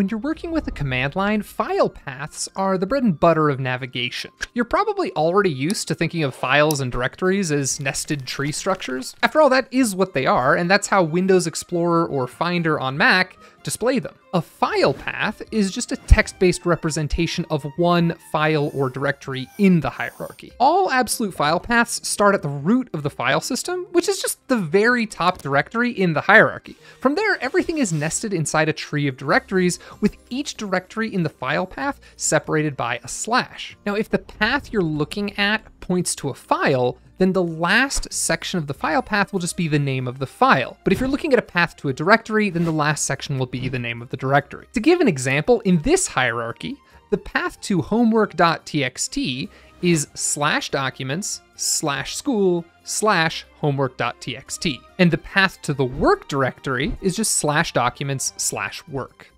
When you're working with a command line, file paths are the bread and butter of navigation. You're probably already used to thinking of files and directories as nested tree structures. After all, that is what they are, and that's how Windows Explorer or Finder on Mac display them. A file path is just a text-based representation of one file or directory in the hierarchy. All absolute file paths start at the root of the file system, which is just the very top directory in the hierarchy. From there, everything is nested inside a tree of directories, with each directory in the file path separated by a slash. Now, if the path you're looking at points to a file, then the last section of the file path will just be the name of the file. But if you're looking at a path to a directory, then the last section will be the name of the directory. To give an example, in this hierarchy, the path to homework.txt is /documents/school/homework.txt. And the path to the work directory is just /documents/work.